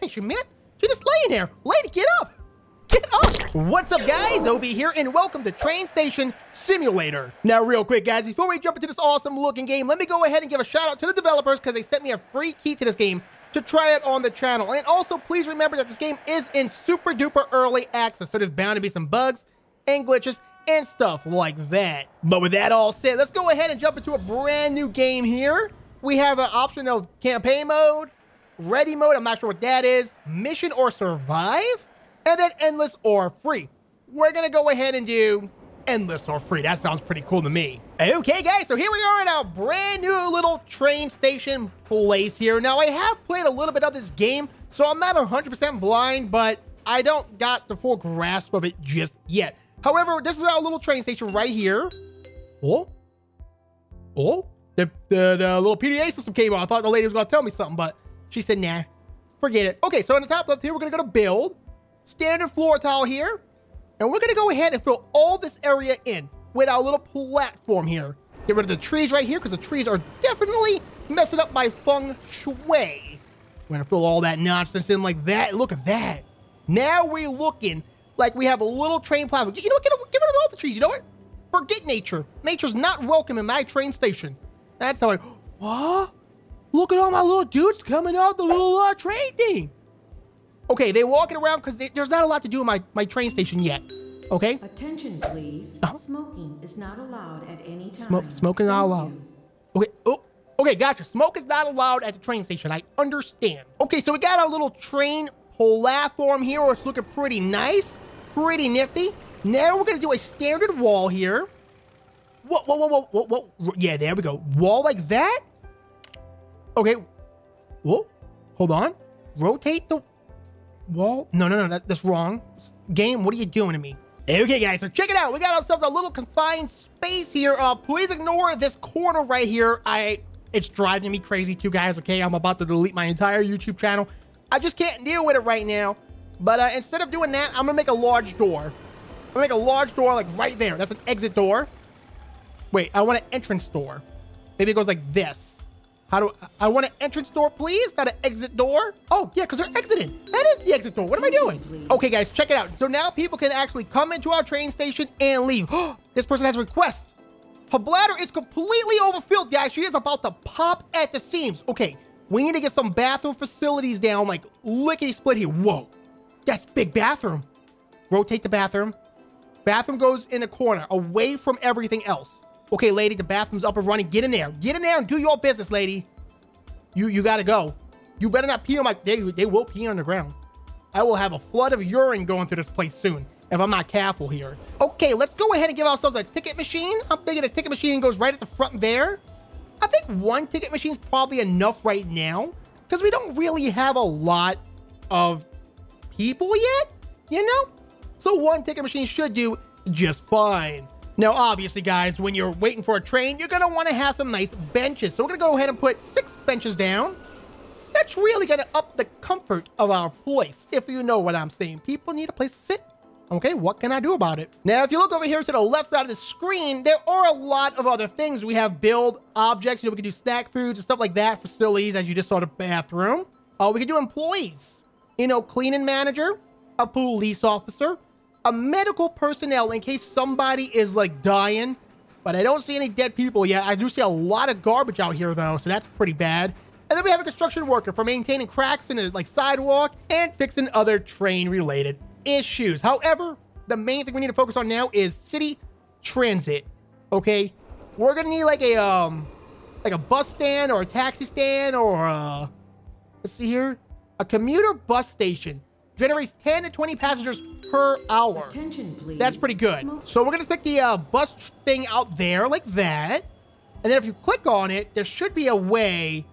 station, man. You're just laying here. Get up. What's up, guys? Ovi here, and welcome to Train Station Simulator. Now, real quick, guys, before we jump into this awesome-looking game, let me go ahead and give a shout-out to the developers because they sent me a free key to this game to try it on the channel. And also, please remember that this game is in super-duper early access, so there's bound to be some bugs and glitches and stuff like that. But with that all said, let's go ahead and jump into a brand-new game here. We have an option of campaign mode, ready mode, I'm not sure what that is, mission or survive, and then endless or free. We're gonna go ahead and do endless or free. That sounds pretty cool to me. Okay, guys, so here we are in our brand new little train station place here. Now, I have played a little bit of this game, so I'm not 100% blind, but I don't got the full grasp of it just yet. However, this is our little train station right here. The little PDA system came on. I thought the lady was gonna tell me something, but she said, nah, forget it. Okay, so in the top left here, we're gonna go to build. Standard floor tile here, and we're gonna go ahead and fill all this area in with our little platform here. Get rid of the trees right here because the trees are definitely messing up my feng shui. We're gonna fill all that nonsense in like that. Look at that. Now we're looking like we have a little train platform. You know what? Get rid of all the trees. You know what? Forget nature. Nature's not welcome in my train station. That's how I. What? Look at all my little dudes coming out the little train thing. Okay, they're walking around because there's not a lot to do in my train station yet. Okay? Attention, please. Smoking is not allowed at any time. Smoking not allowed. Okay, okay, gotcha. Smoke is not allowed at the train station. I understand. Okay, so we got our little train platform here. It's looking pretty nice. Pretty nifty. Now we're going to do a standard wall here. Whoa. Yeah, there we go. Wall like that? Okay. Whoa. Hold on. Rotate the... Wall? No, that's wrong. Game, what are you doing to me? Okay, guys, so check it out. We got ourselves a little confined space here. Please ignore this corner right here. It's driving me crazy too, guys, okay? I'm about to delete my entire YouTube channel. I just can't deal with it right now. But instead of doing that, I'm gonna make a large door. I'm gonna make a large door like right there. That's an exit door. Wait, I want an entrance door. Maybe it goes like this. I want an entrance door, please, not an exit door. Oh, yeah, because they're exiting. That is the exit door. What am I doing? Okay, guys, check it out. So now people can actually come into our train station and leave. This person has requests. Her bladder is completely overfilled, guys. She is about to pop at the seams. Okay, we need to get some bathroom facilities down, like lickety-split here. Whoa, that's big bathroom. Rotate the bathroom. Bathroom goes in a corner, away from everything else. Okay, lady, the bathroom's up and running. Get in there. Get in there and do your business, lady. You gotta go. You better not pee on my... They will pee on the ground. I will have a flood of urine going through this place soon if I'm not careful here. Okay, let's go ahead and give ourselves a ticket machine. I'm thinking a ticket machine goes right at the front there. I think one ticket machine's probably enough right now because we don't really have a lot of people yet, you know? So one ticket machine should do just fine. Now, obviously, guys, when you're waiting for a train, you're going to want to have some nice benches. So we're going to go ahead and put 6 benches down. That's really going to up the comfort of our place, if you know what I'm saying. People need a place to sit. Okay, what can I do about it? Now, if you look over here to the left side of the screen, there are a lot of other things. We have build objects. You know, we can do snack foods and stuff like that. Facilities, as you just saw, the bathroom. We can do employees. You know, cleaning manager, a police officer, a medical personnel in case somebody is like dying, but I don't see any dead people yet. I do see a lot of garbage out here though, so that's pretty bad. And then we have a construction worker for maintaining cracks in the like sidewalk and fixing other train related issues. However, the main thing we need to focus on now is city transit. Okay, we're gonna need like a bus stand or a taxi stand or let's see here, a commuter bus station. Generates 10 to 20 passengers per hour. That's pretty good. So we're gonna stick the bus thing out there like that. And then if you click on it, there should be a way.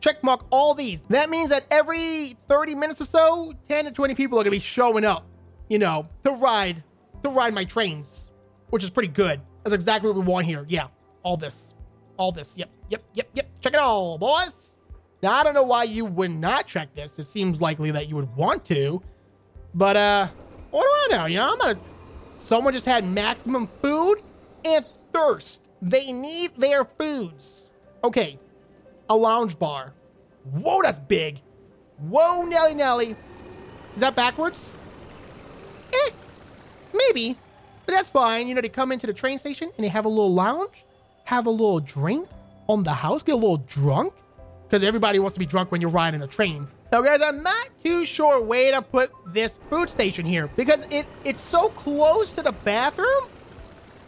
Check mark all these. That means that every 30 minutes or so, 10 to 20 people are gonna be showing up, you know, to ride my trains, which is pretty good. That's exactly what we want here. Yeah, all this. Yep. Check it all, boys. Now, I don't know why you would not check this. It seems likely that you would want to, but what do I know? You know, someone just had maximum food and thirst. They need their foods. Okay, a lounge bar. Whoa, that's big. Whoa, Nelly Nelly. Is that backwards? Eh, maybe. But that's fine. You know, they come into the train station and they have a little lounge, have a little drink on the house, get a little drunk. Because everybody wants to be drunk when you're riding a train. Now, guys, I'm not too sure way to put this food station here. Because it's so close to the bathroom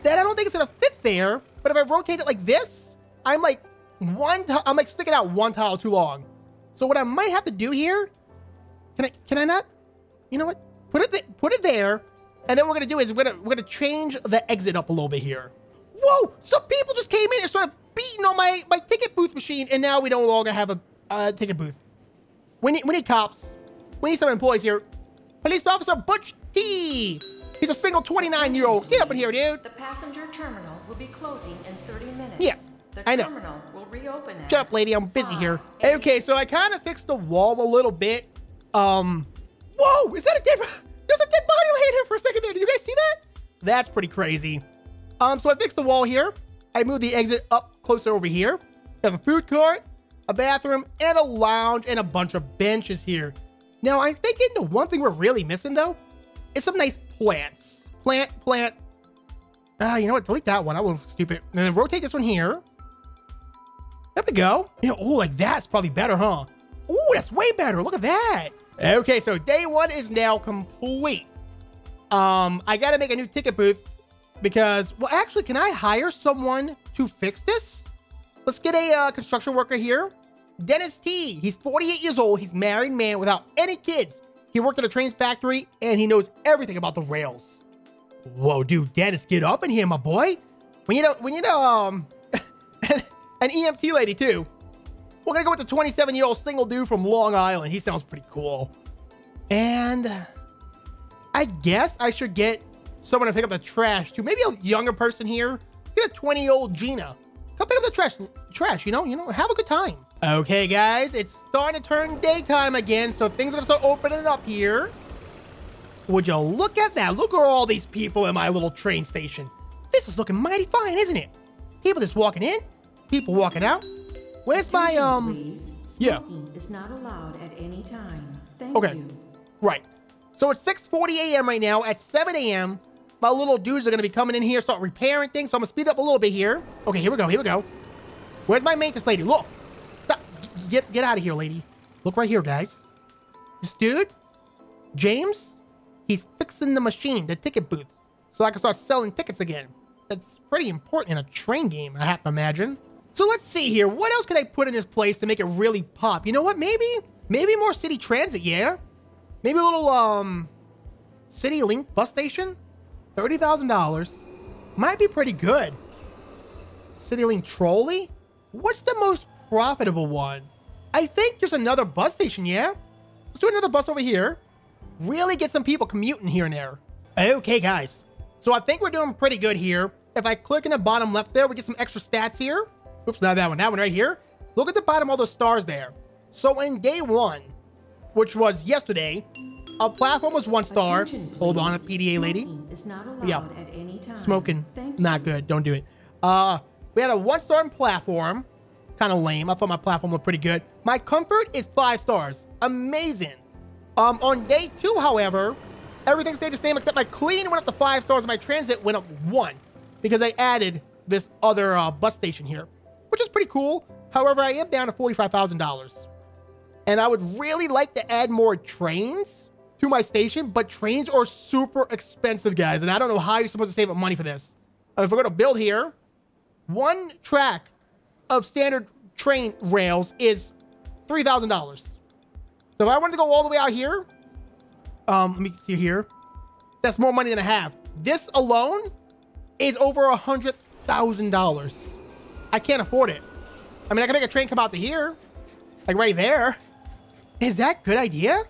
that I don't think it's going to fit there. But if I rotate it like this, I'm like sticking out one tile too long. So what I might have to do here, can I not? You know what? Put it there. And then what we're gonna do is we're gonna change the exit up a little bit here. Whoa! Some people just came in and started beating on my ticket booth machine, and now we don't longer have a ticket booth. We need cops. We need some employees here. Police officer Butch T. He's a single 29-year-old. Get up in here, dude. The passenger terminal will be closing in 30 minutes. Yeah. The I know. Terminal will reopen. Shut up, lady. I'm busy here. Okay, so I kind of fixed the wall a little bit. Whoa! Is that a dead? There's a dead body laying here for a second there. Did you guys see that? That's pretty crazy. So I fixed the wall here. I moved the exit up closer over here. We have a food court, a bathroom, and a lounge, and a bunch of benches here. Now I'm thinking the one thing we're really missing though is some nice plants. Plant. You know what? Delete that one. That one's stupid. And then rotate this one here. There we go. You know, oh, like that's probably better, huh? Oh, that's way better. Look at that. Okay, so day one is now complete. I got to make a new ticket booth because, well, actually, can I hire someone to fix this? Let's get a construction worker here. Dennis T. He's 48 years old. He's married man without any kids. He worked at a train factory and he knows everything about the rails. Whoa, dude, Dennis, get up in here, my boy. We need an EMT lady too. We're gonna go with the 27-year-old single dude from Long Island. He sounds pretty cool. And I guess I should get someone to pick up the trash too. Maybe a younger person here. Get a 20-year-old Gina. Come pick up the trash, you know, have a good time. Okay, guys, it's starting to turn daytime again, so things are gonna start opening up here. Would you look at that? Look at all these people in my little train station. This is looking mighty fine, isn't it? People just walking in, people walking out. Where's my, yeah. Is not allowed at any time. Thank okay. You. Right. So it's 6:40 a.m. right now. At 7 a.m., my little dudes are going to be coming in here, start repairing things. So I'm going to speed up a little bit here. Okay, here we go. Where's my maintenance lady? Look. Stop. Get out of here, lady. Look right here, guys. This dude, James, he's fixing the machine, the ticket booth, so I can start selling tickets again. That's pretty important in a train game, I have to imagine. So let's see here. What else can I put in this place to make it really pop? You know what? Maybe more city transit, yeah? Maybe a little, CityLink bus station? $30,000. Might be pretty good. CityLink trolley? What's the most profitable one? I think just another bus station, yeah? Let's do another bus over here. Really get some people commuting here and there. Okay, guys. So I think we're doing pretty good here. If I click in the bottom left there, we get some extra stats here. Oops, not that one. That one right here. Look at the bottom, all those stars there. So in day one, which was yesterday, a platform was 1 star. Hold on, a PDA lady. Yeah, smoking. Not good. Don't do it. We had a 1-star platform. Kind of lame. I thought my platform looked pretty good. My comfort is 5 stars. Amazing. On day two, however, everything stayed the same except my clean went up to 5 stars and my transit went up 1 because I added this other bus station here, which is pretty cool. However, I am down to $45,000. And I would really like to add more trains to my station, but trains are super expensive, guys. And I don't know how you're supposed to save up money for this. If we're going to build here, 1 track of standard train rails is $3,000. So if I wanted to go all the way out here, let me see here. That's more money than I have. This alone is over $100,000. I can't afford it. I mean, I can make a train come out to here, like right there. Is that a good idea?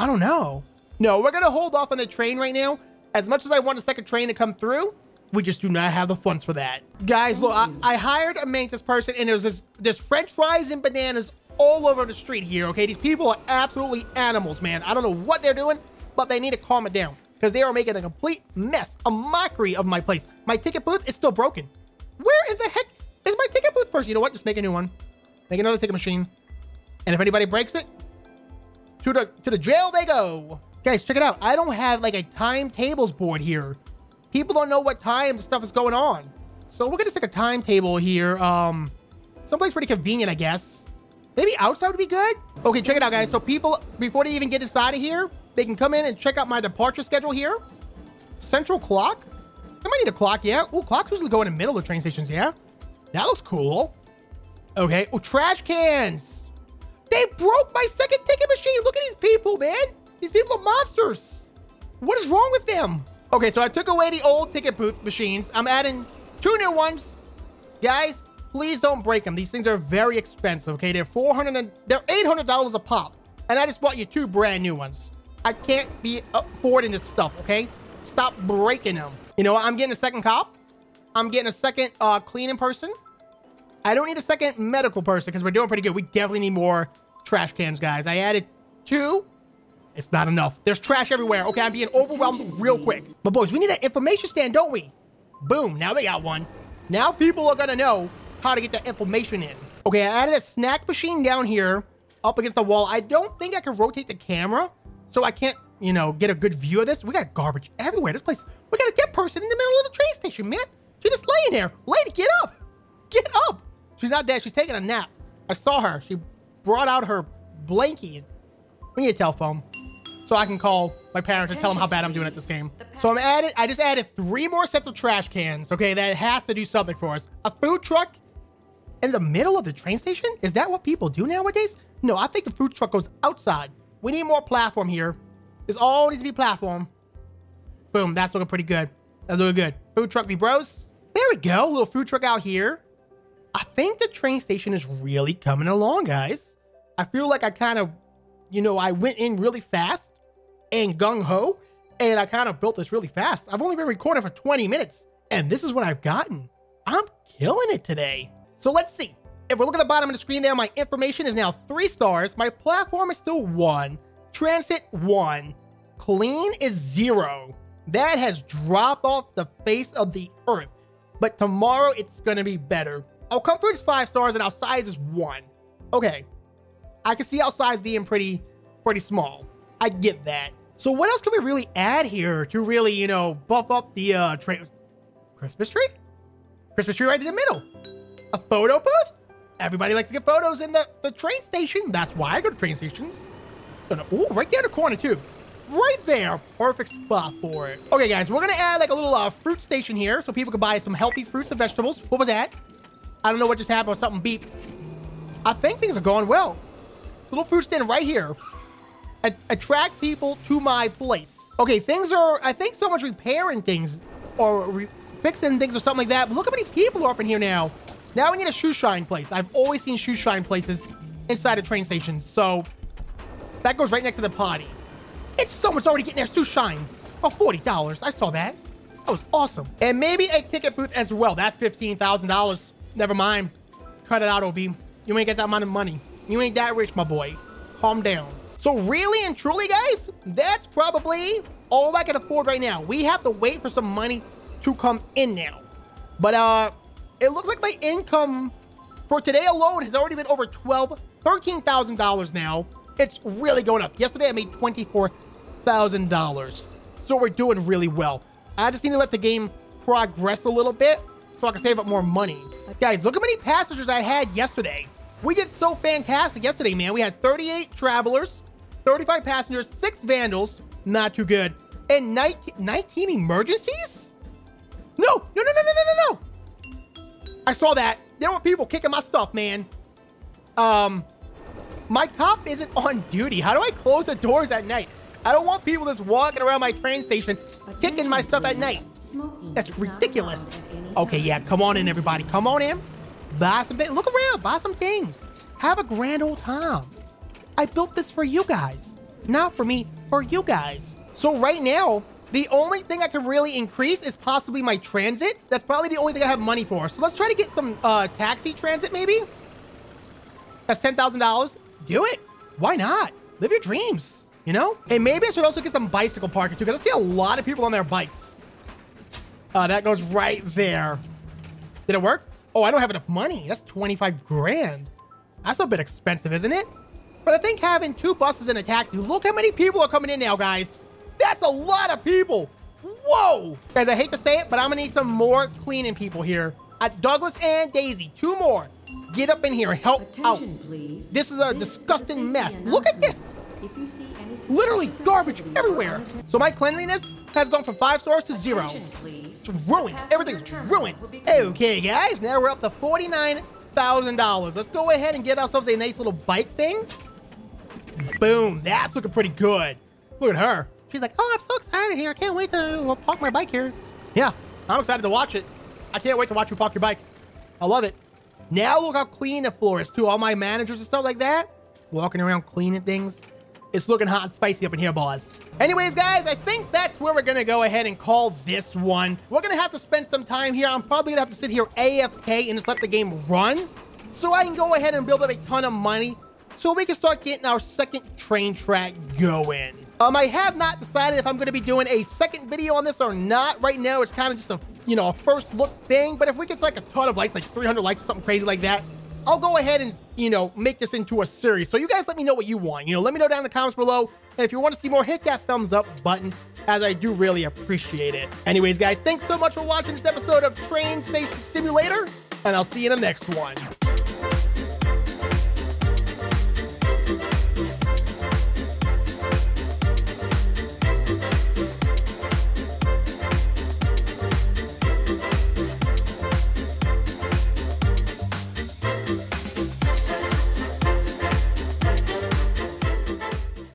I don't know. No, we're going to hold off on the train right now. As much as I want a second train to come through, we just do not have the funds for that. Guys, look, I hired a maintenance person and there's this French fries and bananas all over the street here, okay? These people are absolutely animals, man. I don't know what they're doing, but they need to calm it down because they are making a complete mess, a mockery of my place. My ticket booth is still broken. Where in the heck is my ticket booth person? You know what? Just make a new one. Make another ticket machine. And if anybody breaks it, To the jail they go. Guys, check it out. I don't have like a timetables board here. People don't know what time stuff is going on. So we're gonna stick a timetable here. Someplace pretty convenient, I guess. Maybe outside would be good. Okay, check it out, guys. So people, before they even get inside of here, they can come in and check out my departure schedule here. Central clock. I might need a clock, yeah. Ooh, clocks usually go in the middle of train stations, yeah. That looks cool. Okay. Oh, trash cans. They broke my second ticket machine. Look at these people, man. These people are monsters. What is wrong with them? Okay, so I took away the old ticket booth machines. I'm adding 2 new ones. Guys, please don't break them. These things are very expensive, okay? They're $800 a pop. And I just bought you 2 brand new ones. I can't be affording this stuff, okay? Stop breaking them. You know what? I'm getting a second cop. I'm getting a second cleaning person. I don't need a second medical person because we're doing pretty good. We definitely need more trash cans, guys. I added 2. It's not enough. There's trash everywhere. Okay, I'm being overwhelmed real quick. But boys, we need an information stand, don't we? Boom, now they got one. Now people are gonna know how to get that information in. Okay, I added a snack machine down here up against the wall. I don't think I can rotate the camera, so I can't, you know, get a good view of this. We got garbage everywhere. This place, we got a dead person in the middle of the train station, man. She's just laying there. Lady, get up. Get up. She's not dead. She's taking a nap. I saw her. She brought out her blankie. We need a telephone so I can call my parents and tell them how bad I'm doing at this game. So I just added 3 more sets of trash cans. Okay, that has to do something for us. A food truck in the middle of the train station? Is that what people do nowadays? No, I think the food truck goes outside. We need more platform here. This all needs to be platform. Boom, that's looking pretty good. That's looking good. Food truck be bros. There we go, a little food truck out here. I think the train station is really coming along, guys. I feel like I kind of, you know, I went in really fast and gung-ho, and I kind of built this really fast. I've only been recording for 20 minutes, and this is what I've gotten. I'm killing it today. So let's see. If we're looking at the bottom of the screen there, my information is now 3 stars. My platform is still 1. Transit, 1. Clean is 0. That has dropped off the face of the earth. But tomorrow, it's going to be better. Our comfort is 5 stars, and our size is 1. Okay. I can see our size being pretty small. I get that. So what else can we really add here to really, you know, buff up the train? Christmas tree? Christmas tree right in the middle. A photo booth? Everybody likes to get photos in the train station. That's why I go to train stations. Ooh, right there in the corner, too. Right there. Perfect spot for it. Okay, guys, we're going to add like a little fruit station here so people can buy some healthy fruits and vegetables. What was that? I don't know what just happened. Something beeped. I think things are going well. Little fruit stand right here. Attract people to my place. Okay, things are, I think, so much repairing things or fixing things or something like that. But look how many people are up in here now. Now we need a shoe shine place. I've always seen shoe shine places inside of train stations. So that goes right next to the potty. It's someone's already getting their shoe shine. Oh, $40. I saw that. That was awesome. And maybe a ticket booth as well. That's $15,000. Never mind. Cut it out, Obi. You ain't got that amount of money. You ain't that rich, my boy. Calm down. So really and truly, guys, that's probably all I can afford right now. We have to wait for some money to come in now. But it looks like my income for today alone has already been over $13,000 now. It's really going up. Yesterday, I made $24,000. So we're doing really well. I just need to let the game progress a little bit so I can save up more money. Guys, look how many passengers I had yesterday. We did so fantastic yesterday, man. We had 38 travelers, 35 passengers, 6 vandals. Not too good. And 19 emergencies? No. I saw that. There were people kicking my stuff, man. My cop isn't on duty. How do I close the doors at night? I don't want people just walking around my train station kicking my stuff at night. That's ridiculous. Okay, yeah, come on in, everybody. Come on in. Buy some things. Look around. Buy some things. Have a grand old time. I built this for you guys. Not for me, for you guys. So right now, the only thing I can really increase is possibly my transit. That's probably the only thing I have money for. So let's try to get some taxi transit, maybe. That's $10,000. Do it. Why not? Live your dreams, you know? And maybe I should also get some bicycle parking, too, because I see a lot of people on their bikes. That goes right there. Did it work? Oh, I don't have enough money. That's 25 grand. That's a bit expensive, isn't it? But I think having two buses and a taxi, look how many people are coming in now, guys. That's a lot of people. Whoa. Guys, I hate to say it, but I'm gonna need some more cleaning people here. Douglas and Daisy, two more. Get up in here and help out. Please. This is a disgusting mess. Look at this. Literally garbage everywhere. So my cleanliness has gone from 5 stars to 0. It's ruined. Everything's ruined. Okay, guys, now we're up to $49,000. Let's go ahead and get ourselves a nice little bike thing. Boom, that's looking pretty good. Look at her. She's like, oh, I'm so excited here. I can't wait to park my bike here. Yeah, I'm excited to watch it. I can't wait to watch you park your bike. I love it. Now look how clean the floor is too. All my managers and stuff like that, walking around cleaning things. It's looking hot and spicy up in here, boss. Anyways, guys, I think that's where we're gonna go ahead and call this one. We're gonna have to spend some time here. I'm probably gonna have to sit here AFK and just let the game run so I can go ahead and build up a ton of money so we can start getting our second train track going. I have not decided if I'm gonna be doing a second video on this or not. Right now, it's kind of just a, you know, a first look thing, but if we get like a ton of likes, like 300 likes or something crazy like that, I'll go ahead and, you know, make this into a series. So you guys let me know what you want. You know, let me know down in the comments below. And if you want to see more, hit that thumbs up button, as I do really appreciate it. Anyways, guys, thanks so much for watching this episode of Train Station Simulator, and I'll see you in the next one.